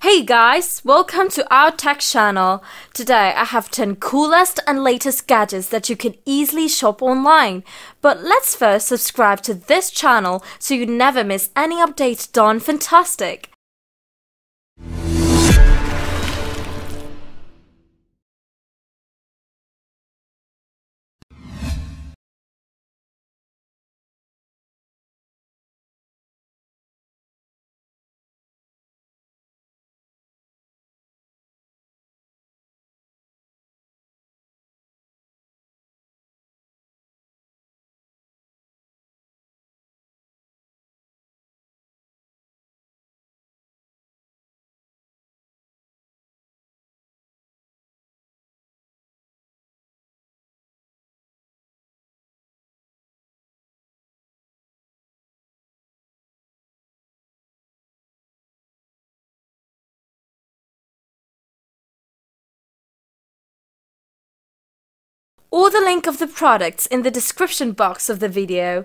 Hey guys, welcome to our tech channel. Today I have 10 coolest and latest gadgets that you can easily shop online. But let's first subscribe to this channel so you never miss any updates done fantastic. Or the link of the products in the description box of the video.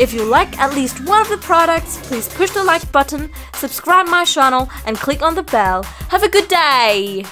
If you like at least one of the products, please push the like button, subscribe my channel and click on the bell. Have a good day!